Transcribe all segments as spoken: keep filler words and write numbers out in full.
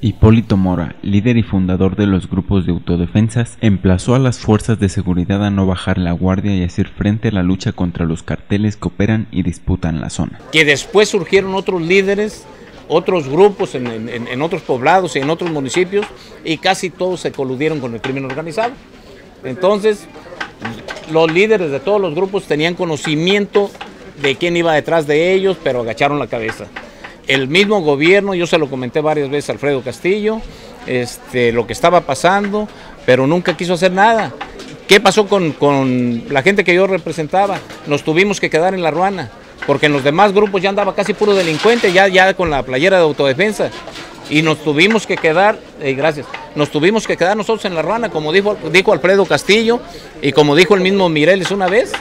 Hipólito Mora, líder y fundador de los grupos de autodefensas, emplazó a las fuerzas de seguridad a no bajar la guardia y hacer frente a la lucha contra los carteles que operan y disputan la zona. Que después surgieron otros líderes, otros grupos en, en, en otros poblados y en otros municipios, y casi todos se coludieron con el crimen organizado. Entonces, los líderes de todos los grupos tenían conocimiento de quién iba detrás de ellos, pero agacharon la cabeza. El mismo gobierno, yo se lo comenté varias veces a Alfredo Castillo, este, lo que estaba pasando, pero nunca quiso hacer nada. ¿Qué pasó con, con la gente que yo representaba? Nos tuvimos que quedar en la ruana, porque en los demás grupos ya andaba casi puro delincuente, ya, ya con la playera de autodefensa. Y nos tuvimos que quedar, eh, gracias, nos tuvimos que quedar nosotros en la ruana, como dijo, dijo Alfredo Castillo y como dijo el mismo Mireles una vez.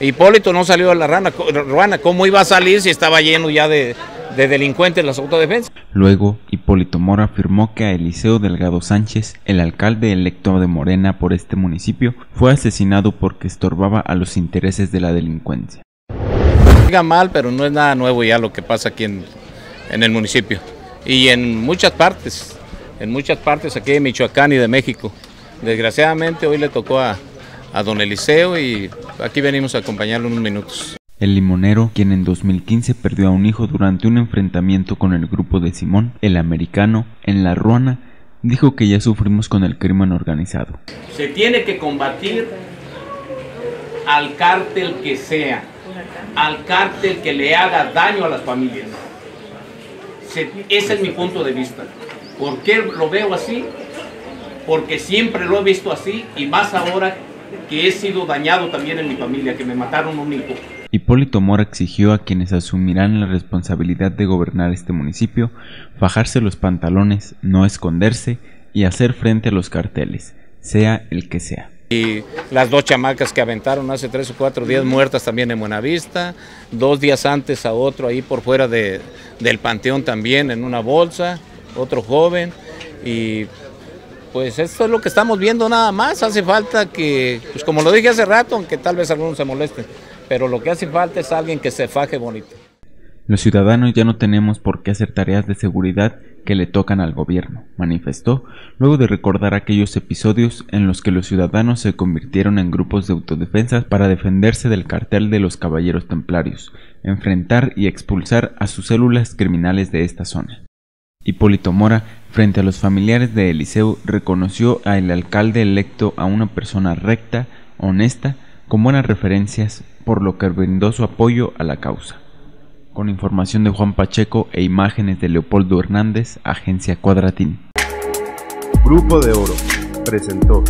Hipólito no salió a la rana, ruana, ¿cómo iba a salir si estaba lleno ya de, de delincuentes las autodefensas? Luego, Hipólito Mora afirmó que a Eliseo Delgado Sánchez, el alcalde electo de Morena por este municipio, fue asesinado porque estorbaba a los intereses de la delincuencia. Diga mal, pero no es nada nuevo ya lo que pasa aquí en, en el municipio y en muchas partes, en muchas partes aquí de Michoacán y de México. Desgraciadamente hoy le tocó a... a don Eliseo y aquí venimos a acompañarlo unos minutos. El limonero, quien en dos mil quince perdió a un hijo durante un enfrentamiento con el grupo de Simón, el americano, en la ruana, dijo que ya sufrimos con el crimen organizado. Se tiene que combatir al cártel que sea, al cártel que le haga daño a las familias. Se, ese es mi punto de vista. ¿Por qué lo veo así? Porque siempre lo he visto así y más ahora que he sido dañado también en mi familia, que me mataron un hijo. Hipólito Mora exigió a quienes asumirán la responsabilidad de gobernar este municipio fajarse los pantalones, no esconderse y hacer frente a los carteles, sea el que sea. Y las dos chamacas que aventaron hace tres o cuatro días muertas también en Buenavista, dos días antes a otro ahí por fuera de, del panteón también en una bolsa, otro joven y... Pues esto es lo que estamos viendo nada más, hace falta que, pues como lo dije hace rato, aunque tal vez algunos se molesten, pero lo que hace falta es alguien que se faje bonito. Los ciudadanos ya no tenemos por qué hacer tareas de seguridad que le tocan al gobierno, manifestó, luego de recordar aquellos episodios en los que los ciudadanos se convirtieron en grupos de autodefensas para defenderse del cartel de los Caballeros Templarios, enfrentar y expulsar a sus células criminales de esta zona. Hipólito Mora, frente a los familiares de Eliseo, reconoció al alcalde electo a una persona recta, honesta, con buenas referencias, por lo que brindó su apoyo a la causa. Con información de Juan Pacheco e imágenes de Leopoldo Hernández, Agencia Cuadratín. Grupo de Oro presentó.